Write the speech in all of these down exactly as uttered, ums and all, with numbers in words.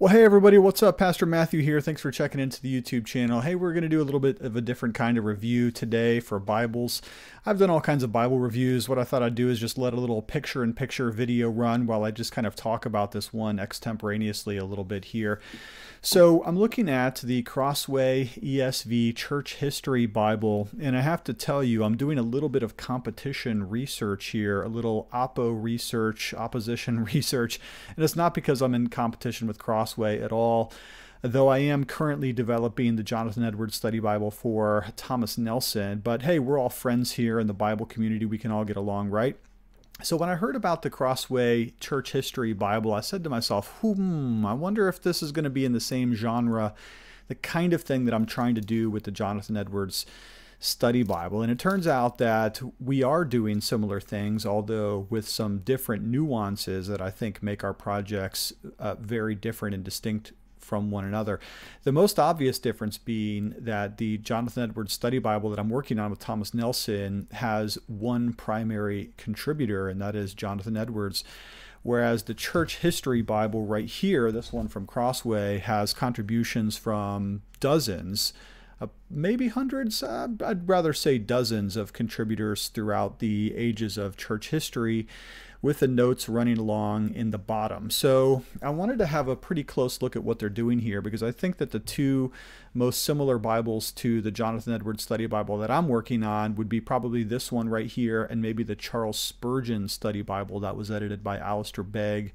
Well, hey everybody, what's up? Pastor Matthew here. Thanks for checking into the YouTube channel. Hey, we're going to do a little bit of a different kind of review today for Bibles. I've done all kinds of Bible reviews. What I thought I'd do is just let a little picture-in-picture video run while I just kind of talk about this one extemporaneously a little bit here. So I'm looking at the Crossway E S V Church History Bible, and I have to tell you, I'm doing a little bit of competition research here, a little oppo research, opposition research, and it's not because I'm in competition with Crossway way at all, though I am currently developing the Jonathan Edwards Study Bible for Thomas Nelson. But hey, we're all friends here in the Bible community. We can all get along, right? So when I heard about the Crossway Church History Bible, I said to myself, hmm, I wonder if this is going to be in the same genre, the kind of thing that I'm trying to do with the Jonathan Edwards Study Bible. And it turns out that we are doing similar things, although with some different nuances that I think make our projects uh, very different and distinct from one another. The most obvious difference being that the Jonathan Edwards Study Bible that I'm working on with Thomas Nelson has one primary contributor, and that is Jonathan Edwards. Whereas the Church History Bible right here, this one from Crossway, has contributions from dozens, Uh, maybe hundreds, uh, I'd rather say dozens of contributors throughout the ages of church history, with the notes running along in the bottom. So I wanted to have a pretty close look at what they're doing here, because I think that the two most similar Bibles to the Jonathan Edwards Study Bible that I'm working on would be probably this one right here and maybe the Charles Spurgeon Study Bible that was edited by Alistair Begg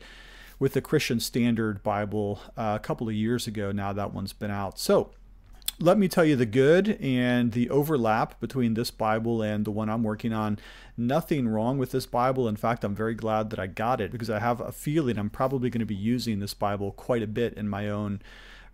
with the Christian Standard Bible uh, a couple of years ago. Now that one's been out. So let me tell you the good and the overlap between this Bible and the one I'm working on. Nothing wrong with this Bible. In fact, I'm very glad that I got it, because I have a feeling I'm probably going to be using this Bible quite a bit in my own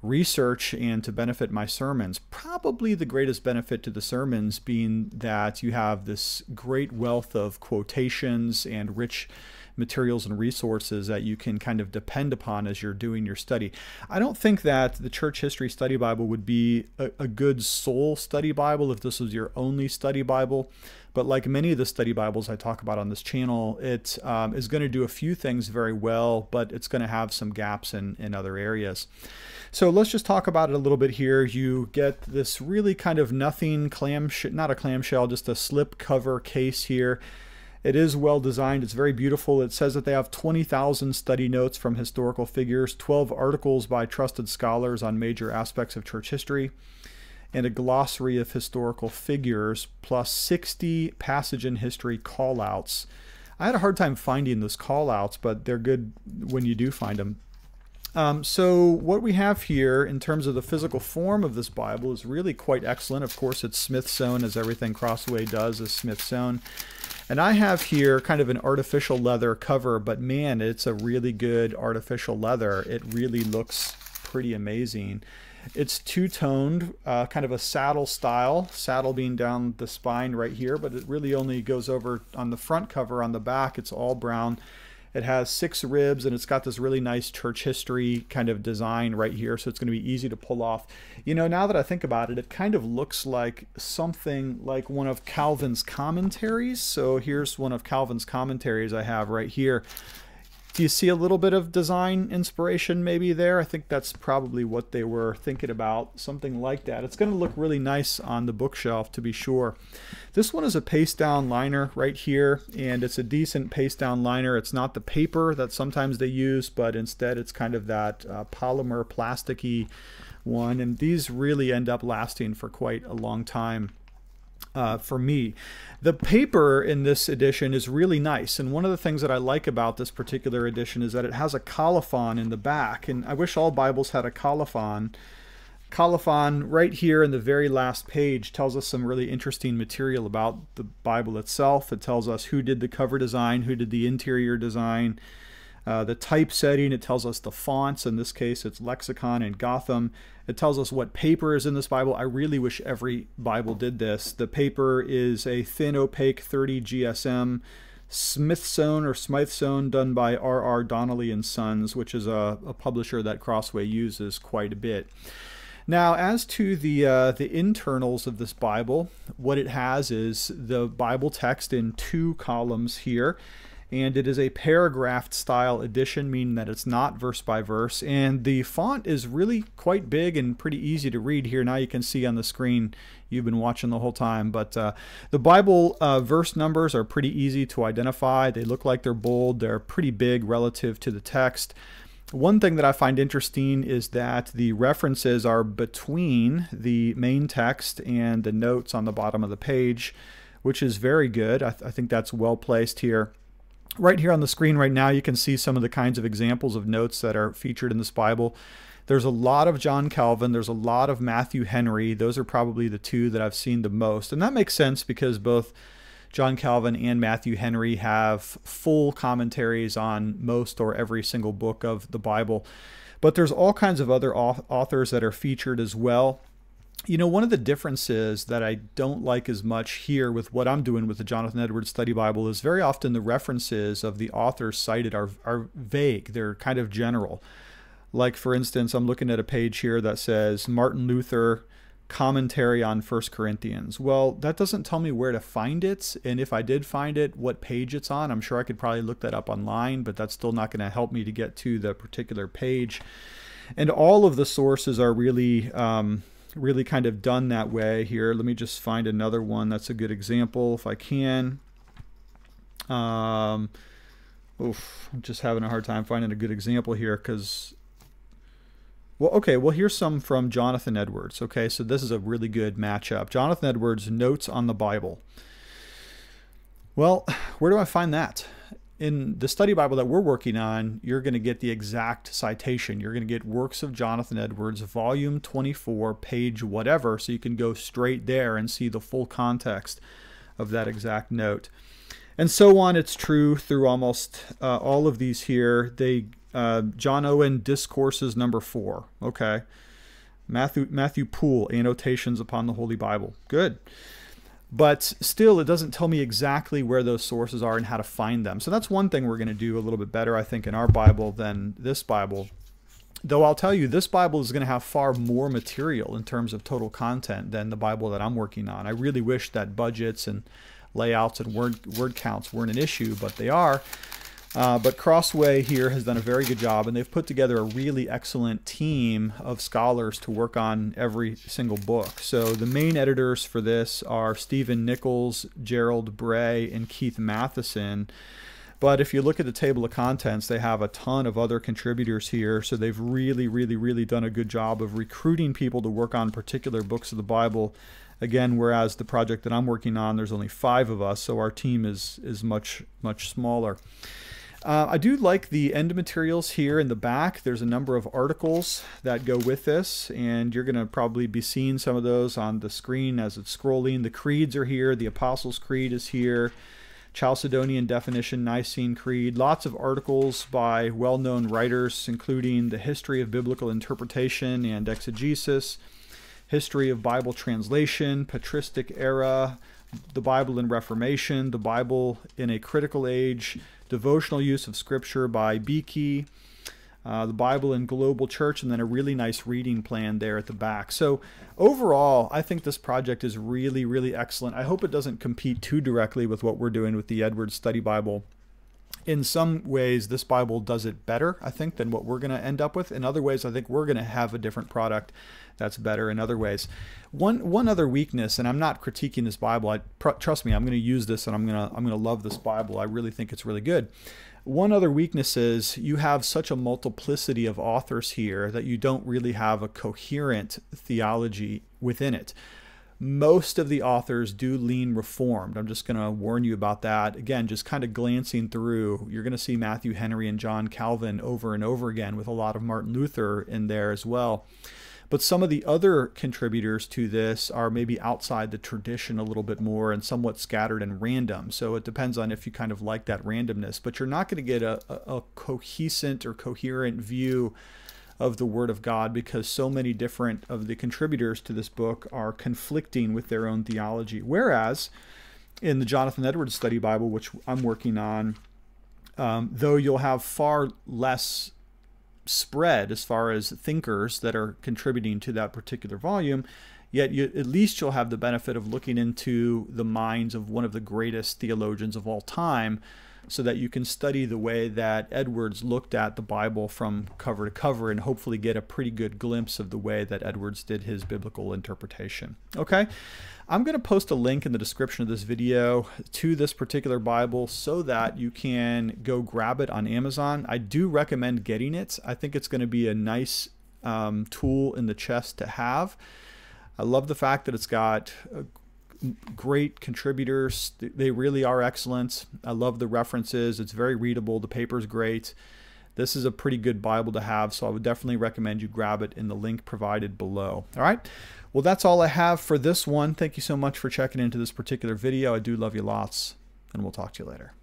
research and to benefit my sermons. Probably the greatest benefit to the sermons being that you have this great wealth of quotations and rich materials and resources that you can kind of depend upon as you're doing your study. I don't think that the Church History Study Bible would be a, a good sole study Bible if this was your only study Bible, but like many of the study Bibles I talk about on this channel, it um, is going to do a few things very well, but it's going to have some gaps in, in other areas. So let's just talk about it a little bit here. You get this really kind of nothing clamshell, not a clamshell, just a slip cover case here. It is well designed. It's very beautiful. It says that they have twenty thousand study notes from historical figures, twelve articles by trusted scholars on major aspects of church history, and a glossary of historical figures, plus sixty passage in history callouts. I had a hard time finding those callouts, but they're good when you do find them. Um, so what we have here in terms of the physical form of this Bible is really quite excellent. Of course, it's Smithsone, as everything Crossway does is Smithsone. And I have here kind of an artificial leather cover, but man, it's a really good artificial leather. It really looks pretty amazing. It's two-toned, uh, kind of a saddle style, saddle being down the spine right here, but it really only goes over on the front cover. On the back, it's all brown. It has six ribs, and it's got this really nice church history kind of design right here, so it's going to be easy to pull off. You know, now that I think about it, it kind of looks like something like one of Calvin's commentaries. So here's one of Calvin's commentaries I have right here. Do you see a little bit of design inspiration maybe there? I think that's probably what they were thinking about, something like that. It's going to look really nice on the bookshelf, to be sure. This one is a paste-down liner right here, and it's a decent paste-down liner. It's not the paper that sometimes they use, but instead it's kind of that uh, polymer, plasticky one, and these really end up lasting for quite a long time. Uh, for me, the paper in this edition is really nice, and one of the things that I like about this particular edition is that it has a colophon in the back, and I wish all Bibles had a colophon. Colophon right here in the very last page tells us some really interesting material about the Bible itself. It tells us who did the cover design, who did the interior design, Uh, the typesetting. It tells us the fonts. In this case, it's Lexicon and Gotham. It tells us what paper is in this Bible. I really wish every Bible did this. The paper is a thin, opaque thirty G S M Smithsone or Smithsone done by R R Donnelly and Sons, which is a, a publisher that Crossway uses quite a bit. Now, as to the uh, the internals of this Bible, what it has is the Bible text in two columns here. and it is a paragraphed style edition, meaning that it's not verse by verse, and the font is really quite big and pretty easy to read here. Now you can see on the screen, you've been watching the whole time, but uh, the Bible uh, verse numbers are pretty easy to identify. They look like they're bold, they're pretty big relative to the text. One thing that I find interesting is that the references are between the main text and the notes on the bottom of the page, which is very good. I, th I think that's well placed here. Right here on the screen right now, you can see some of the kinds of examples of notes that are featured in this Bible. There's a lot of John Calvin. There's a lot of Matthew Henry. Those are probably the two that I've seen the most. And that makes sense because both John Calvin and Matthew Henry have full commentaries on most or every single book of the Bible. But there's all kinds of other authors that are featured as well. You know, one of the differences that I don't like as much here with what I'm doing with the Jonathan Edwards Study Bible is very often the references of the authors cited are, are vague. They're kind of general. Like, for instance, I'm looking at a page here that says Martin Luther commentary on First Corinthians. Well, that doesn't tell me where to find it, and if I did find it, what page it's on. I'm sure I could probably look that up online, but that's still not going to help me to get to the particular page. And all of the sources are really, um, really kind of done that way here. Let me just find another one that's a good example if I can. Um, oof, I'm just having a hard time finding a good example here because... Well, okay, well, here's some from Jonathan Edwards. Okay, so this is a really good matchup. Jonathan Edwards, Notes on the Bible. Well, where do I find that? In the study Bible that we're working on, you're going to get the exact citation. You're going to get Works of Jonathan Edwards, volume twenty-four, page whatever, so you can go straight there and see the full context of that exact note. And so on, it's true through almost uh, all of these here. They Uh, John Owen, Discourses number four. Okay. Matthew, Matthew Poole, Annotations upon the Holy Bible. Good. But still, it doesn't tell me exactly where those sources are and how to find them. So that's one thing we're going to do a little bit better, I think, in our Bible than this Bible. Though I'll tell you, this Bible is going to have far more material in terms of total content than the Bible that I'm working on. I really wish that budgets and layouts and word, word counts weren't an issue, but they are. Uh, but Crossway here has done a very good job, and they've put together a really excellent team of scholars to work on every single book. So the main editors for this are Stephen Nichols, Gerald Bray, and Keith Matheson. But if you look at the table of contents, they have a ton of other contributors here. So they've really, really, really done a good job of recruiting people to work on particular books of the Bible. Again, whereas the project that I'm working on, there's only five of us, so our team is, is much, much smaller. Uh, I do like the end materials here in the back. There's a number of articles that go with this, and you're going to probably be seeing some of those on the screen as it's scrolling. The creeds are here. The Apostles' Creed is here. Chalcedonian Definition, Nicene Creed. Lots of articles by well-known writers, including The History of Biblical Interpretation and Exegesis, History of Bible Translation, Patristic Era, The Bible in Reformation, The Bible in a Critical Age, Devotional Use of Scripture by Beakey, uh, The Bible in Global Church, and then a really nice reading plan there at the back. So overall, I think this project is really, really excellent. I hope it doesn't compete too directly with what we're doing with the Edwards Study Bible. In some ways, this Bible does it better, I think, than what we're going to end up with. In other ways, I think we're going to have a different product that's better in other ways. One one other weakness, and I'm not critiquing this Bible. I, pr trust me, I'm going to use this, and I'm going to I'm going to love this Bible. I really think it's really good. One other weakness is you have such a multiplicity of authors here that you don't really have a coherent theology within it. Most of the authors do lean Reformed. I'm just going to warn you about that. Again, just kind of glancing through, you're going to see Matthew Henry and John Calvin over and over again with a lot of Martin Luther in there as well. But some of the other contributors to this are maybe outside the tradition a little bit more and somewhat scattered and random. So it depends on if you kind of like that randomness. But you're not going to get a, a, a cohesive or coherent view of the Word of God because so many different of the contributors to this book are conflicting with their own theology. Whereas in the Jonathan Edwards Study Bible, which I'm working on, um, though you'll have far less spread as far as thinkers that are contributing to that particular volume, yet you, at least you'll have the benefit of looking into the minds of one of the greatest theologians of all time so that you can study the way that Edwards looked at the Bible from cover to cover and hopefully get a pretty good glimpse of the way that Edwards did his biblical interpretation. Okay, I'm going to post a link in the description of this video to this particular Bible so that you can go grab it on Amazon. I do recommend getting it. I think it's going to be a nice um, tool in the chest to have. I love the fact that it's got a great contributors. They really are excellent. I love the references. It's very readable. The paper's great. This is a pretty good Bible to have, so I would definitely recommend you grab it in the link provided below. All right. Well, that's all I have for this one. Thank you so much for checking into this particular video. I do love you lots, and we'll talk to you later.